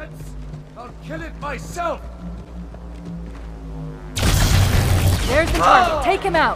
nonsense? I'll kill it myself! There's the target. Take him out!